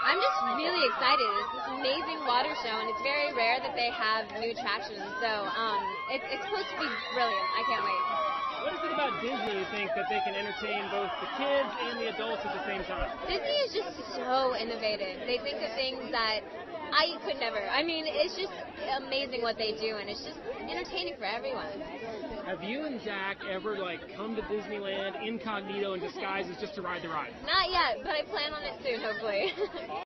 time. I'm just really excited. It's this amazing water show, and it's very rare that they have new attractions. So it's supposed to be brilliant. I can't wait. What is it about Disney, you think, that they can entertain both the kids and the adults at the same time? Disney is just so innovative. They think of things that I could never. I mean, it's just amazing what they do, and it's just entertaining for everyone. Have you and Zach ever, come to Disneyland incognito and disguise as just to ride the ride? Not yet, but I plan on it soon, hopefully.